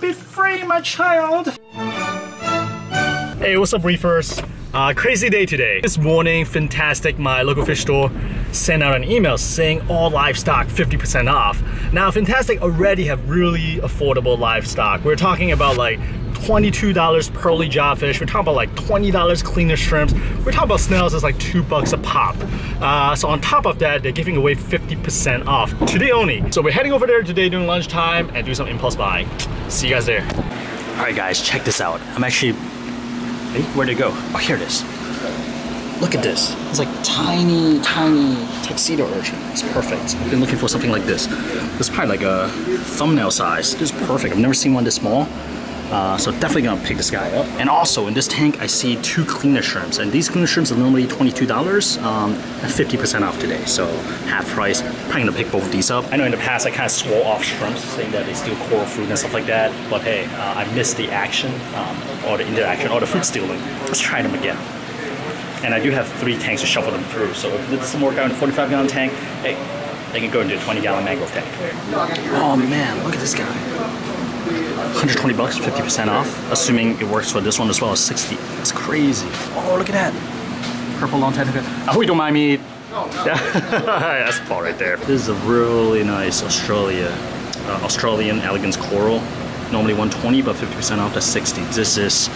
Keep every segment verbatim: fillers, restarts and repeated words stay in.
Be free, my child! Hey, what's up, reefers? Uh, crazy day today. This morning, Fintastic, my local fish store, sent out an email saying all livestock fifty percent off. Now, Fintastic already have really affordable livestock. We're talking about like twenty-two dollars pearly jawfish. We're talking about like twenty dollars cleaner shrimps. We're talking about snails as like two bucks a pop. Uh, so on top of that, they're giving away fifty percent off today only. So we're heading over there today during lunchtime and do some impulse buying. See you guys there. All right, guys, check this out. I'm actually Hey, where'd it go? Oh, here it is. Look at this. It's like tiny, tiny tuxedo urchin. It's perfect. I've been looking for something like this. This is probably like a thumbnail size. This is perfect. I've never seen one this small. Uh, so definitely gonna pick this guy up. And also in this tank, I see two cleaner shrimps. And these cleaner shrimps are normally twenty-two dollars um, and fifty percent off today. So half price. Probably gonna pick both of these up. I know in the past I kind of swore off shrimps, saying that they steal coral fruit and stuff like that. But hey, uh, I missed the action, um, or the interaction, or the fruit stealing. Let's try them again. And I do have three tanks to shuffle them through. So if this doesn't work out in a forty-five gallon tank, hey, they can go into a twenty gallon mangrove tank. Oh man, look at this guy. one hundred twenty bucks, fifty percent off. Assuming it works for this one as well as sixty. That's crazy. Oh, look at that. Purple long tentacle. I hope you don't mind me. No, no. That's a ball right there. This is a really nice Australia, uh, Australian elegance coral. Normally one twenty, but fifty percent off, that's sixty. This is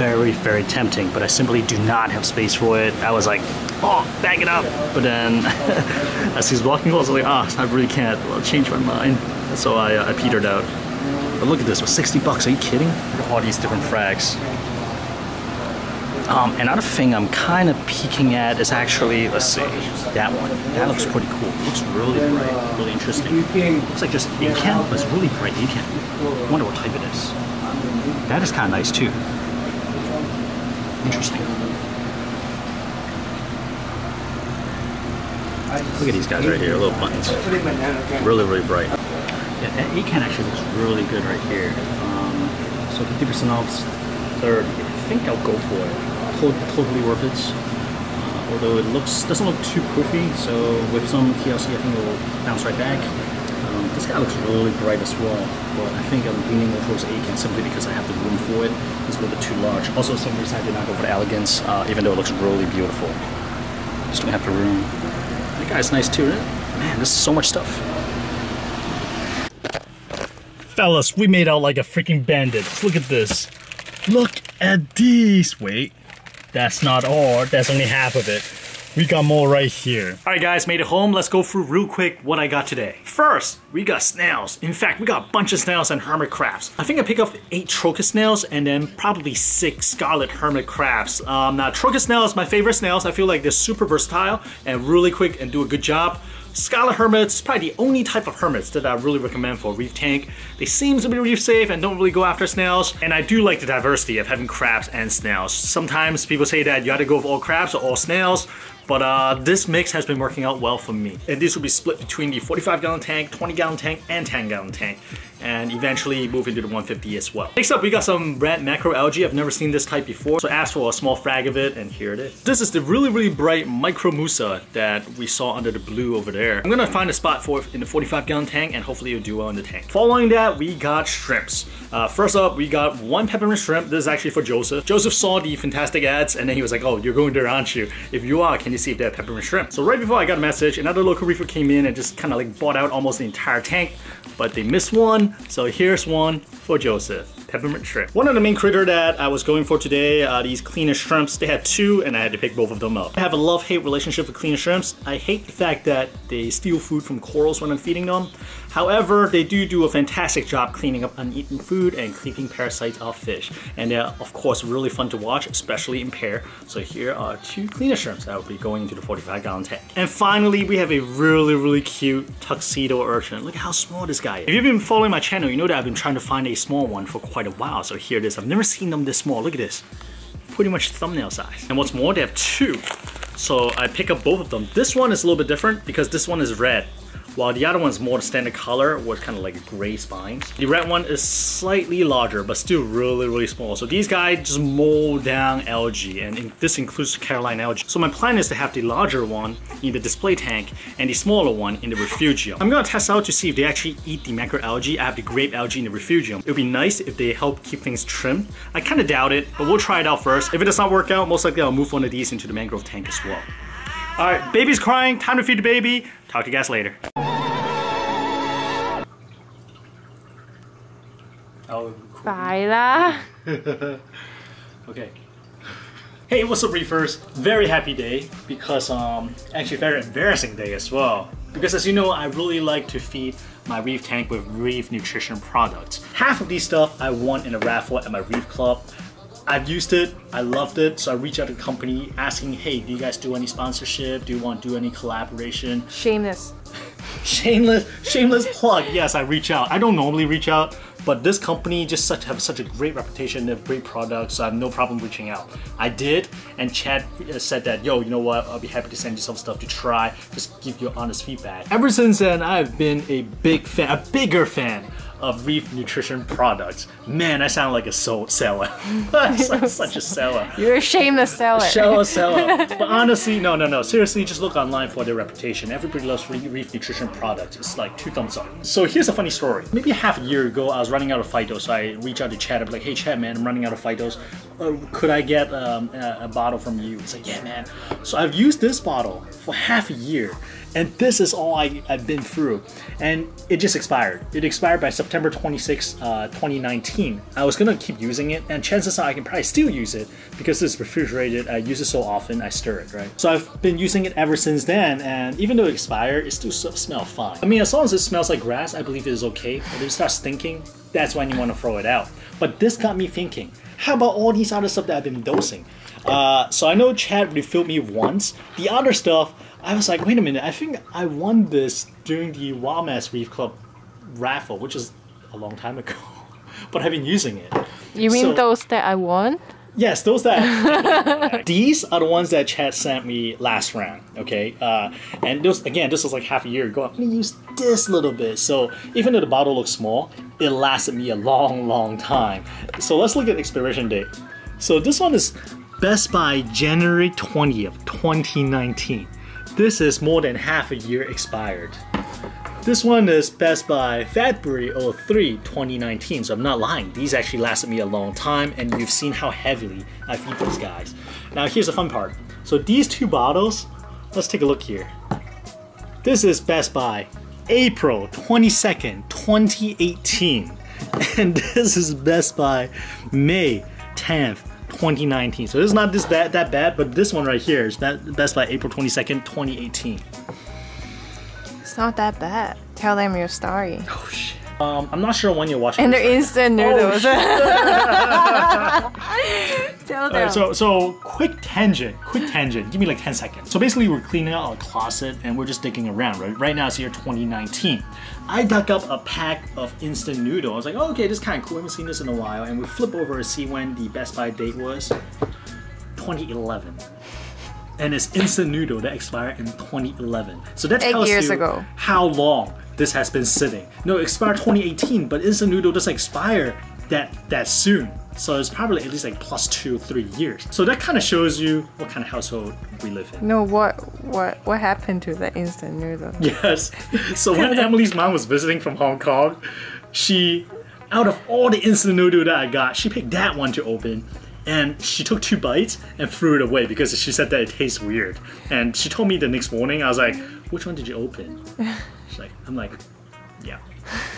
very, very tempting, but I simply do not have space for it. I was like, oh, bag it up. But then, as he's walking close, I was like, ah, oh, I really can't. Well, change my mind. So I, uh, I petered out. But look at this, with sixty bucks, are you kidding? Look at all these different frags. Um, another thing I'm kind of peeking at is actually, let's see, that one. That looks pretty cool. It looks really bright, really interesting. It looks like just ACAN, but it's really bright ACAN. I wonder what type it is. That is kind of nice too. Interesting. Look at these guys right here, little buttons. Really, really bright. Yeah, that ACAN actually looks really good right here. Um, so fifty percent off, third. I think I'll go for it. Totally, totally worth it. Uh, although it looks doesn't look too poofy, so with some T L C, I think it will bounce right back. Um, this guy looks really bright as well, but I think I'm leaning more towards ACAN simply because I have the room for it. It's a little bit too large. Also, for some reason I did not go for the elegance, uh, even though it looks really beautiful. Just don't have the room. That guy's nice too, isn't it? Man, this is so much stuff. Fellas, we made out like a freaking bandit. Look at this. Look at these. Wait, that's not all. That's only half of it. We got more right here. All right, guys, made it home. Let's go through real quick what I got today. First, we got snails. In fact, we got a bunch of snails and hermit crabs. I think I picked up eight trochus snails and then probably six scarlet hermit crabs. Um, now, trochus snails, my favorite snails. I feel like they're super versatile and really quick and do a good job. Scarlet hermits is probably the only type of hermits that I really recommend for a reef tank. They seem to be reef safe and don't really go after snails. And I do like the diversity of having crabs and snails. Sometimes people say that you either go with all crabs or all snails, but uh, this mix has been working out well for me. And this will be split between the forty-five gallon tank, twenty gallon tank, and ten gallon tank, and eventually move into the one fifty as well. Next up, we got some red macroalgae. I've never seen this type before, so I asked for a small frag of it, and here it is. This is the really, really bright micromusa that we saw under the blue over there. I'm gonna find a spot for it in the forty-five gallon tank, and hopefully it'll do well in the tank. Following that, we got shrimps. Uh, first up, we got one peppermint shrimp. This is actually for Joseph. Joseph saw the Fintastic ads, and then he was like, oh, you're going there, aren't you? If you are, can you see if they have peppermint shrimp? So right before I got a message, another local reefer came in and just kind of like bought out almost the entire tank, but they missed one. So here's one for Joseph. Peppermint shrimp. One of the main critter that I was going for today, uh, these cleaner shrimps, they had two and I had to pick both of them up. I have a love-hate relationship with cleaner shrimps. I hate the fact that they steal food from corals when I'm feeding them. However, they do do a fantastic job cleaning up uneaten food and cleaning parasites off fish. And they're, of course, really fun to watch, especially in pair. So here are two cleaner shrimps that will be going into the forty-five gallon tank. And finally, we have a really, really cute tuxedo urchin. Look how small this guy is. If you've been following my channel, you know that I've been trying to find a small one for quite a while. So here it is. I've never seen them this small. Look at this. Pretty much thumbnail size. And what's more, they have two. So I pick up both of them. This one is a little bit different because this one is red. while the other one's more the standard color with kind of like gray spines. The red one is slightly larger, but still really, really small. So these guys just mold down algae, and in, this includes Caroline algae. So my plan is to have the larger one in the display tank and the smaller one in the refugium. I'm gonna test out to see if they actually eat the macroalgae. I have the grape algae in the refugium. It would be nice if they help keep things trimmed. I kind of doubt it, but we'll try it out first. If it does not work out, most likely I'll move one of these into the mangrove tank as well. All right, baby's crying, time to feed the baby. Talk to you guys later. Oh, cool. Bye lah. Okay. Hey, what's up, Reefers? Very happy day because, um, actually very embarrassing day as well. Because as you know, I really like to feed my reef tank with Reef Nutrition products. Half of these stuff I won in a raffle at my reef club. I've used it, I loved it, so I reached out to the company asking, hey, do you guys do any sponsorship? Do you want to do any collaboration? Shameless. shameless, shameless plug. Yes, I reach out. I don't normally reach out, but this company just such have such a great reputation, they have great products, so I have no problem reaching out. I did, and Chad said that, yo, you know what, I'll be happy to send you some stuff to try, just give you honest feedback. Ever since then, I've been a big fan, a bigger fan of Reef Nutrition products. Man, I sound like a soul seller. such, such a seller. You're a shameless seller. Show a seller. But honestly, no, no, no. Seriously, just look online for their reputation. Everybody loves Reef Nutrition products. It's like two thumbs up. So here's a funny story. Maybe half a year ago, I was running out of Phytos. So I reached out to Chad. I'm like, hey, Chad, man, I'm running out of Phytos. Uh, could I get um, a, a bottle from you? He's like, yeah, man. So I've used this bottle for half a year. And this is all I, I've been through. And it just expired. It expired by September twenty-sixth, twenty nineteen. I was gonna keep using it, and chances are I can probably still use it because it's refrigerated, I use it so often, I stir it, right? So I've been using it ever since then, and even though it expired, it still smells fine. I mean, as long as it smells like grass, I believe it is okay. But if it starts stinking, that's when you wanna throw it out. But this got me thinking, how about all these other stuff that I've been dosing? Uh, so I know Chad refilled me once. The other stuff, I was like, wait a minute, I think I won this during the Wild Mass Reef Club raffle, which is a long time ago, but I've been using it. You mean so, those that I won? Yes, those that. These are the ones that Chad sent me last round, okay? Uh, and those, again, this was like half a year ago. I'm gonna use this little bit. So even though the bottle looks small, it lasted me a long, long time. So let's look at the expiration date. So this one is best by January twentieth, twenty nineteen. This is more than half a year expired. This one is best by February three, twenty nineteen, so I'm not lying. These actually lasted me a long time, and you've seen how heavily I feed these guys. Now here's the fun part. So these two bottles, let's take a look here. This is best by April twenty-second, twenty eighteen, and this is best by May tenth, twenty nineteen. So it's not this bad, that bad, but this one right here is best by April twenty-second, twenty eighteen. It's not that bad. Tell them your story. Oh shit. Um, I'm not sure when you're watching. And they're right instant noodles. Oh, Tell them. Right, so, so quick tangent, quick tangent. Give me like ten seconds. So basically, we're cleaning out our closet and we're just digging around. Right, right now it's year twenty nineteen. I dug up a pack of instant noodles. I was like, oh, okay, this is kind of cool. I haven't seen this in a while. And we flip over to see when the Best Buy date was. twenty eleven. And it's instant noodle that expired in twenty eleven. So that tells Eight years you ago. how long this has been sitting. No, it expired twenty eighteen, but instant noodle doesn't expire that that soon. So it's probably at least like plus two, three years. So that kind of shows you what kind of household we live in. No, what what what happened to the instant noodle? Yes. So when Emily's mom was visiting from Hong Kong, she, out of all the instant noodle that I got, she picked that one to open. And she took two bites and threw it away because she said that it tastes weird. And she told me the next morning, I was like, which one did you open? She's like, I'm like, yeah.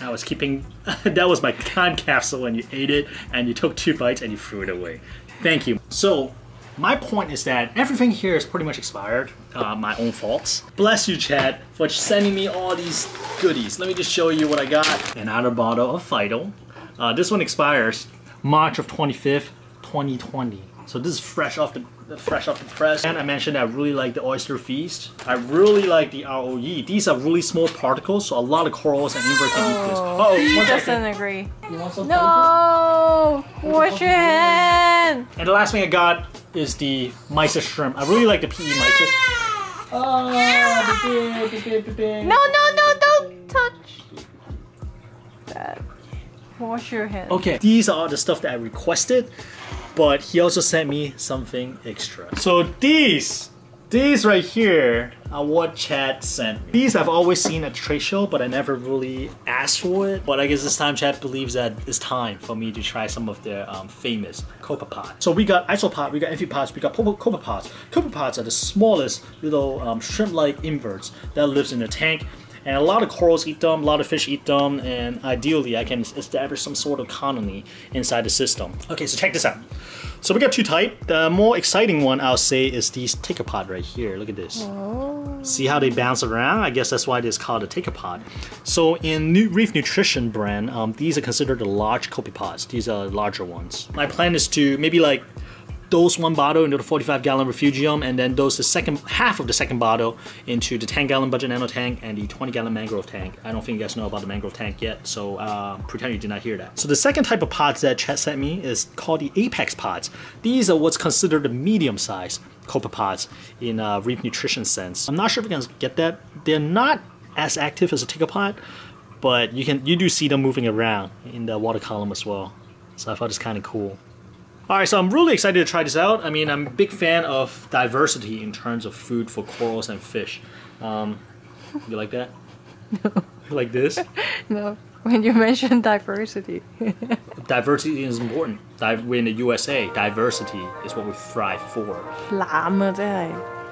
I was keeping, that was my time capsule, and you ate it and you took two bites and you threw it away. Thank you. So my point is that everything here is pretty much expired. Uh, my own faults. Bless you, Chad, for sending me all these goodies. Let me just show you what I got. Another bottle of Phyto. Uh, this one expires March of twenty-fifth, twenty twenty. So this is fresh off the fresh off the press. And I mentioned I really like the Oyster Feast. I really like the R O E. These are really small particles, so a lot of corals and inverts can eat this. Oh, he doesn't agree. You want some? No! Wash your hand! And the last thing I got is the mysis shrimp. I really like the P E mysis. Oh, the big, the big, the big. No, no, no, don't touch that. Wash your hands. Okay, these are the stuff that I requested, but he also sent me something extra. So these, these right here are what Chad sent me. These I've always seen at trade show, but I never really asked for it. But I guess this time Chad believes that it's time for me to try some of their um, famous copepods. So we got isopod, we got amphipods, we got copepods. Copepods are the smallest little um, shrimp-like inverts that lives in a tank. And a lot of corals eat them, a lot of fish eat them, and ideally I can establish some sort of colony inside the system. Okay, so check this out. So we got two types. The more exciting one I'll say is these Tigger Pods right here. Look at this. Oh. See how they bounce around? I guess that's why it's called a Tigger Pod. So in New Reef Nutrition brand, um, these are considered the large copepods. These are larger ones. My plan is to maybe like dose one bottle into the forty-five gallon refugium, and then dose the second half of the second bottle into the ten gallon budget nano tank and the twenty gallon mangrove tank. I don't think you guys know about the mangrove tank yet, so uh, pretend you did not hear that. So the second type of pods that Chad sent me is called the Apex pods. These are what's considered the medium size copepods in a Reef Nutrition sense. I'm not sure if you can get that. They're not as active as a Tigger pod, but you can you do see them moving around in the water column as well. So I thought it's kind of cool. Alright, so I'm really excited to try this out. I mean, I'm a big fan of diversity in terms of food for corals and fish. Um, you like that? No. You like this? No. When you mention diversity. Diversity is important. We're in the U S A. Diversity is what we thrive for.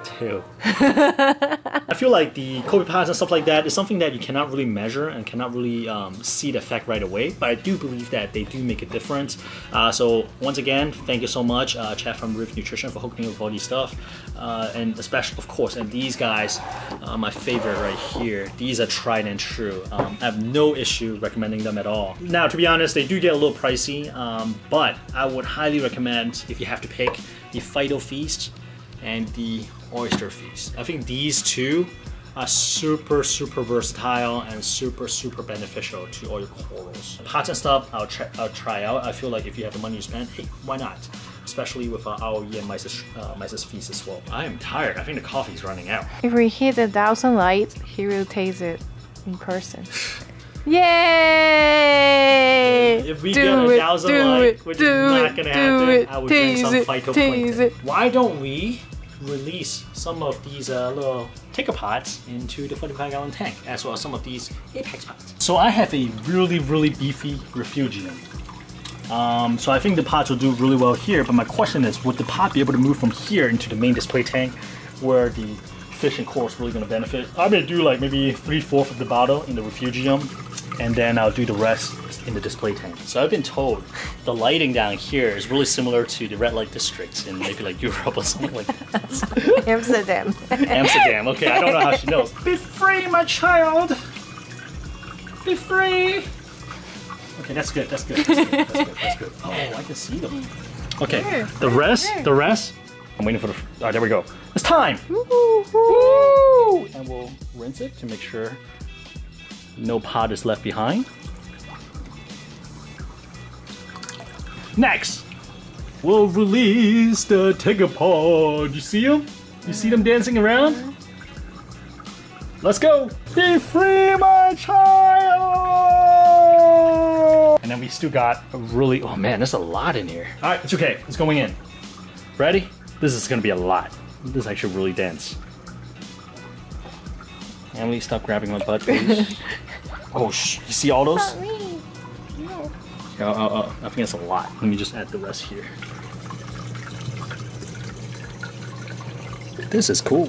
Too. I feel like the copepods and stuff like that is something that you cannot really measure and cannot really um, see the effect right away, but I do believe that they do make a difference. Uh, so once again, thank you so much, uh, Chad from Reef Nutrition, for hooking up with all these stuff, uh, and especially of course, and these guys, uh, my favorite right here. These are tried and true. Um, I have no issue recommending them at all. Now, to be honest, they do get a little pricey, um, but I would highly recommend if you have to pick the Phytos Feast and the Oyster Feast. I think these two are super, super versatile and super, super beneficial to all your corals. Pots and stuff, I'll, try, I'll try out. I feel like if you have the money to spend, hey, why not? Especially with our R O E and mysis, uh, mysis Feast as well. I am tired. I think the coffee's running out. If we hit a thousand likes, he will taste it in person. Yay! If we do get a thousand likes, which is not gonna happen, I would drink some phytoplankton. Why don't we release some of these uh, little Tigger Pods into the forty-five gallon tank, as well as some of these Apex Pods. So I have a really, really beefy refugium. Um, so I think the pods will do really well here, but my question is, would the pod be able to move from here into the main display tank where the fish and corals really gonna benefit? I'm gonna do like maybe three-fourths of the bottle in the refugium, and then I'll do the rest in the display tank. So I've been told the lighting down here is really similar to the red light districts in maybe like Europe or something like that. Amsterdam. Amsterdam, okay, I don't know how she knows. Be free, my child! Be free! Okay, that's good, that's good, that's good, that's good, that's good. Oh, I can see them. Okay, the rest, the rest. I'm waiting for the, all right, there we go. It's time! Woo-hoo! And we'll rinse it to make sure no pod is left behind. Next, we'll release the Tigger Pod. You see them? You see them dancing around? Let's go. Be free, my child! And then we still got a really, oh man, there's a lot in here. All right, it's okay, it's going in. Ready? This is gonna be a lot. This is actually really dense. Emily, stop grabbing my butt, please. Oh, shh. You see all those? Not me. No. Oh, oh, oh. I think that's a lot. Let me just add the rest here. This is cool.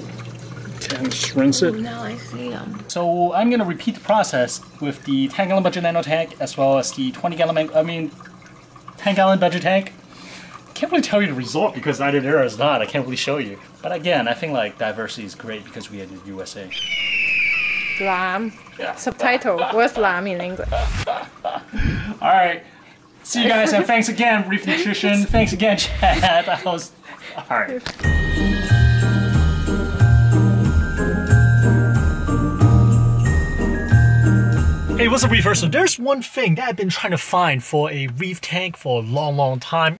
Okay, I'm just rinse it. Now I see them. So I'm going to repeat the process with the ten gallon budget nano tank as well as the twenty gallon, I mean, ten gallon budget tank. I can't really tell you the result because either there or it's not. I can't really show you. But again, I think like diversity is great because we are in the U S A. Lamb. Yeah. Subtitle. What's lamb in English? Alright. See you guys, and thanks again, Reef Nutrition. Thanks again, Chad. I was... Alright. Hey, what's up, reefers? So there's one thing that I've been trying to find for a reef tank for a long, long time.